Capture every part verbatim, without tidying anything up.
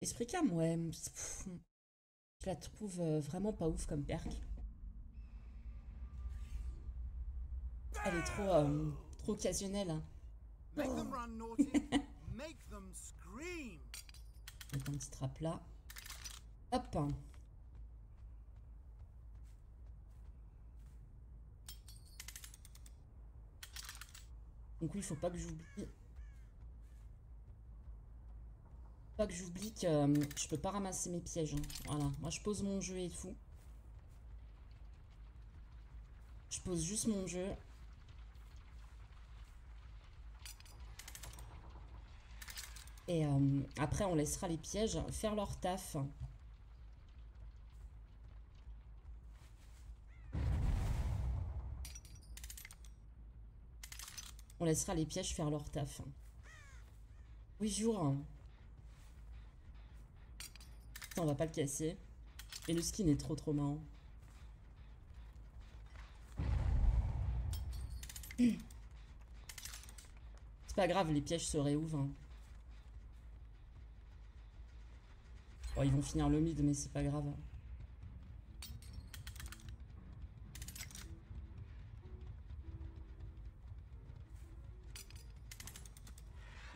Esprit calme, ouais. Pff, je la trouve vraiment pas ouf comme perk. Elle est trop, euh, trop occasionnelle. Hein. Make them run naughty. Make them scream. Donc un petit trap là. Hop. Donc oui, il faut pas que j'oublie. Pas que j'oublie que euh, je peux pas ramasser mes pièges. Hein. Voilà, moi je pose mon jeu et tout. Je pose juste mon jeu. Et euh, après on laissera les pièges faire leur taf. On laissera les pièges faire leur taf. Oui, jour. On va pas le casser. Et le skin est trop trop marrant. C'est pas grave, les pièges se réouvrent. Hein. Bon, ils vont finir le mid, mais c'est pas grave.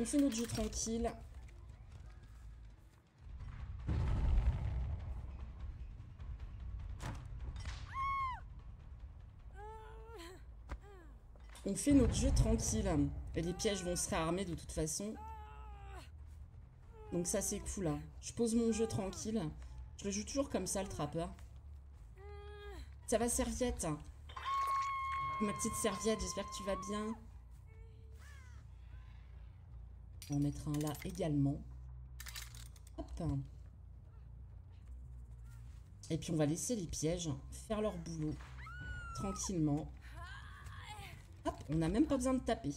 On fait notre jeu tranquille. On fait notre jeu tranquille. Et les pièges vont se réarmer de toute façon. Donc ça c'est cool. Hein. Je pose mon jeu tranquille. Je le joue toujours comme ça, le trappeur. Ça va, serviette? Ma petite serviette, j'espère que tu vas bien. On mettra un là également. Hop. Et puis on va laisser les pièges faire leur boulot. Tranquillement. Hop, on n'a même pas besoin de taper.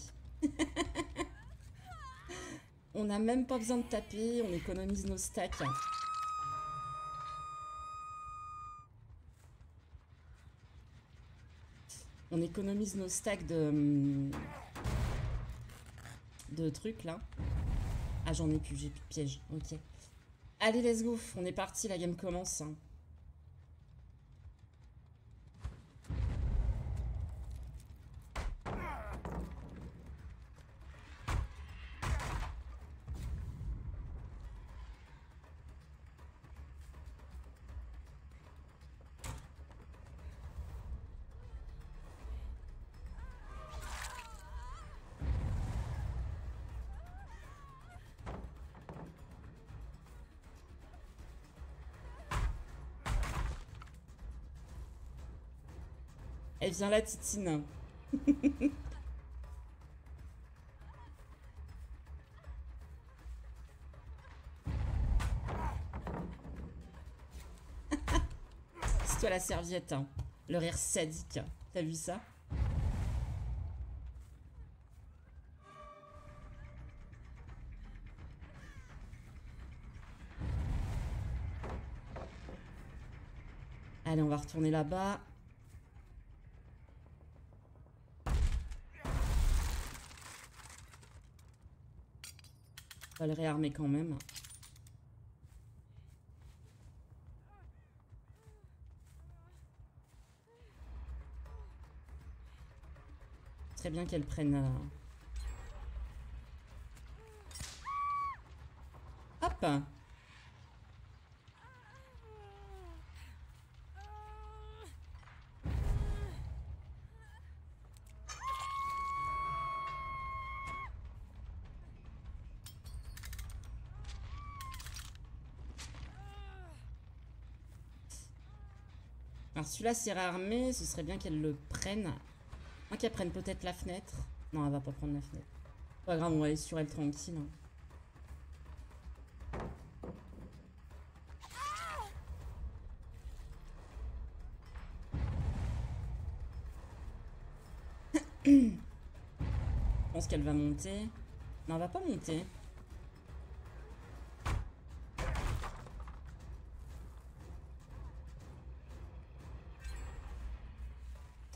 On n'a même pas besoin de taper, on économise nos stacks. On économise nos stacks de... de trucs là. Ah, j'en ai plus, j'ai plus de pièges, ok. Allez, let's go, on est parti, la game commence. Hein. Elle vient la titine. C'est toi la serviette, hein. Le rire sadique. T'as vu ça? Allez, on va retourner là-bas. On va le réarmer quand même. Très bien qu'elle prenne... Euh... Hop! Alors celui-là c'est réarmé, ce serait bien qu'elle le prenne. Hein, qu'elle prenne peut-être la fenêtre. Non, elle va pas prendre la fenêtre. Pas grave, on va aller sur elle tranquille. Je pense qu'elle va monter. Non, elle va pas monter.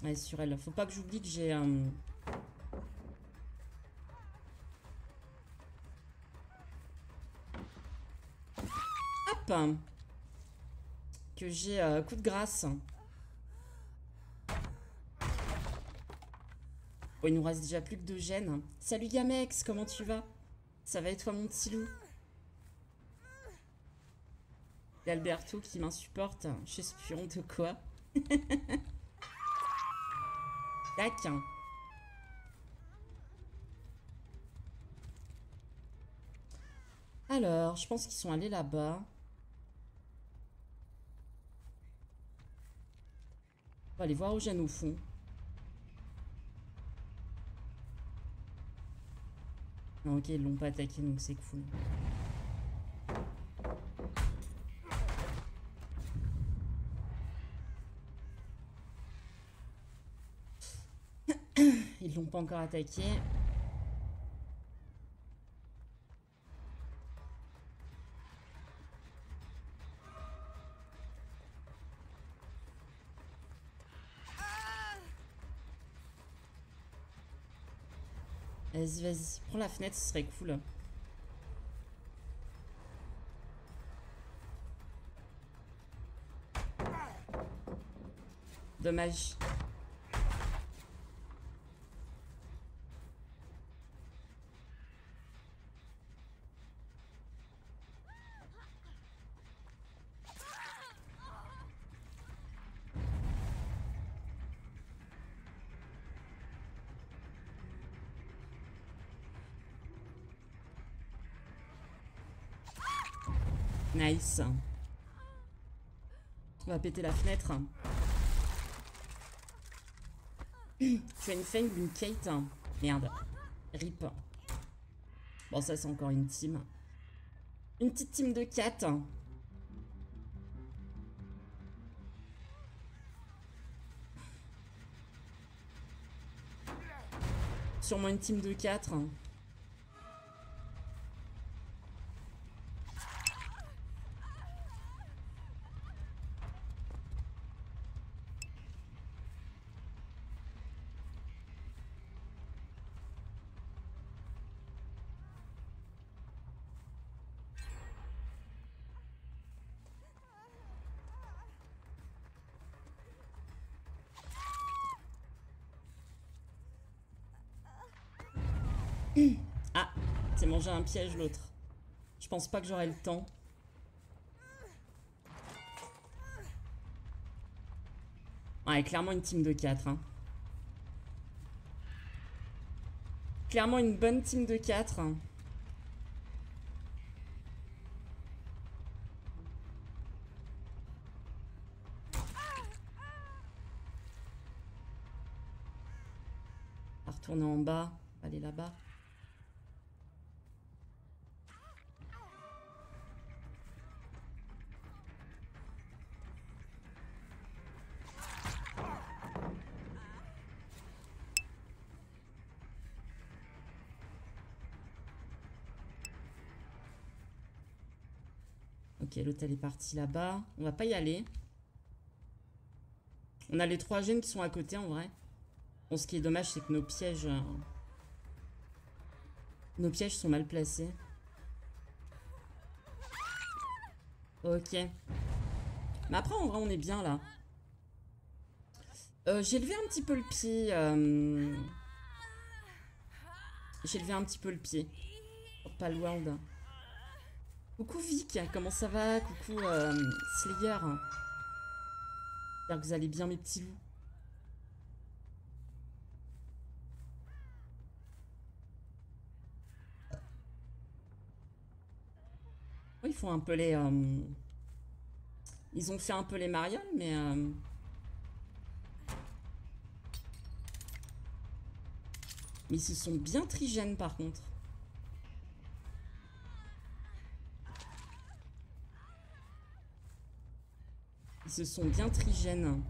Ouais, sur elle. Faut pas que j'oublie que j'ai un... Euh... frappe que j'ai euh, coup de grâce. Oh, il nous reste déjà plus que deux gènes. Salut Gamex, comment tu vas? Ça va et toi mon petit loup? L'Alberto qui m'insupporte. Je suis honte de quoi. Tac. Alors, je pense qu'ils sont allés là-bas. On va aller voir où gène au fond. Non, ok, ils l'ont pas attaqué, donc c'est cool. Ils l'ont pas encore attaqué. Vas-y, vas-y. Prends la fenêtre, ce serait cool. Dommage. Nice. On va péter la fenêtre. Tu as une fang d'une Kate. Merde. Rip. Bon, ça, c'est encore une team. Une petite team de quatre. Sûrement une team de quatre. Ah, c'est manger un piège l'autre. Je pense pas que j'aurai le temps. Ouais, clairement une team de quatre. Hein. Clairement une bonne team de quatre. Hein. On va retourner en bas. Allez là-bas. Ok, l'hôtel est parti là-bas. On va pas y aller. On a les trois gènes qui sont à côté en vrai. Bon, ce qui est dommage, c'est que nos pièges... Euh... Nos pièges sont mal placés. Ok. Mais après, en vrai, on est bien, là. Euh, j'ai levé un petit peu le pied. Euh... J'ai levé un petit peu le pied. Oh, Pal World. Coucou Vic, comment ça va? Coucou euh, Slayer. J'espère que vous allez bien, mes petits loups. Ils font un peu les... Euh... Ils ont fait un peu les marioles, mais... Euh... Mais ils se sont bien trigènes, par contre. Ils se sont bien trigènes.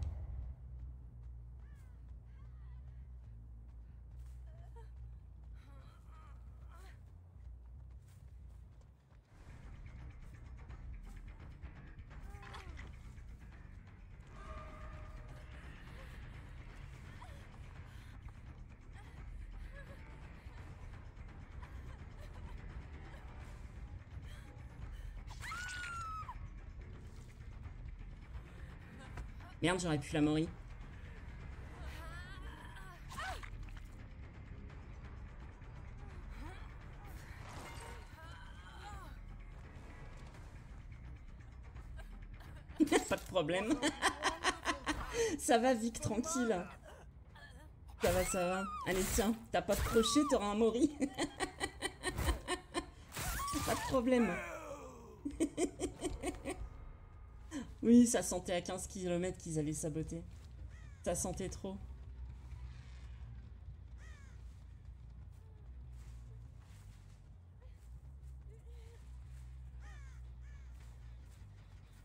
Merde, j'aurais pu la mori. Pas de problème. Ça va, Vic, tranquille. Ça va, ça va. Allez, tiens, t'as pas de crochet, t'auras un mori. Pas de problème. Oui, ça sentait à quinze kilomètres qu'ils avaient saboté. Ça sentait trop.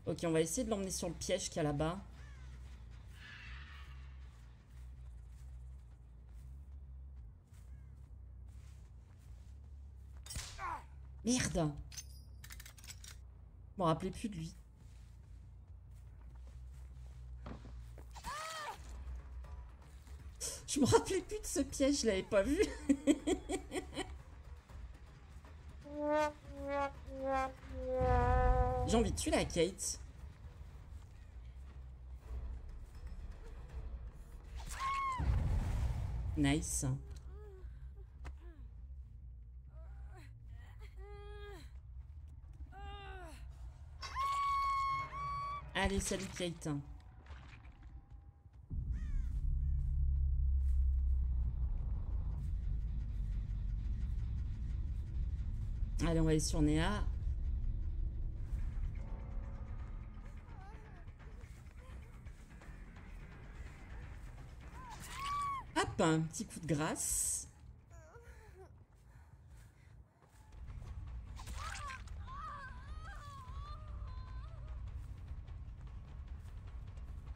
Ok, on va essayer de l'emmener sur le piège qu'il y a là-bas. Merde! Je m'en rappelais plus de lui. Je me rappelais plus de ce piège, je l'avais pas vu. J'ai envie de tuer la Kate. Nice. Allez, salut Kate. Allez, on va aller sur Néa. Hop, un petit coup de grâce.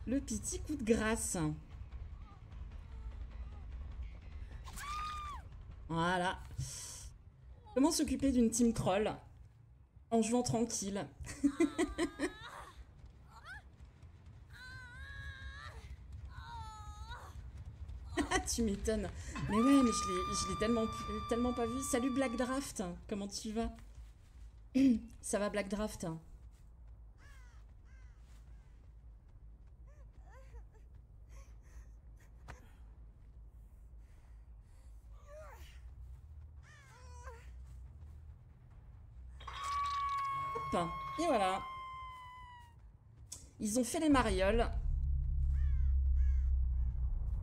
Le petit coup de grâce. Voilà. Comment s'occuper d'une team troll en jouant tranquille. Tu m'étonnes. Mais ouais, mais je l'ai tellement, tellement pas vu. Salut Black Draft. Comment tu vas? Ça va Black Draft? Et voilà. Ils ont fait les marioles.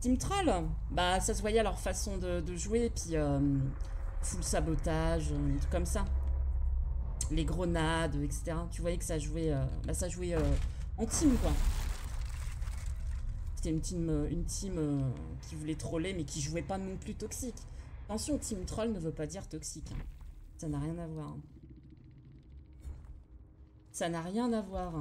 Team Troll. Bah, ça se voyait à leur façon de, de jouer. Puis, euh, full sabotage, euh, tout comme ça. Les grenades, et cetera. Tu voyais que ça jouait, euh, bah, ça jouait euh, en team, quoi. C'était une team, une team euh, qui voulait troller, mais qui jouait pas non plus toxique. Attention, Team Troll ne veut pas dire toxique. Ça n'a rien à voir. Hein. Ça n'a rien à voir.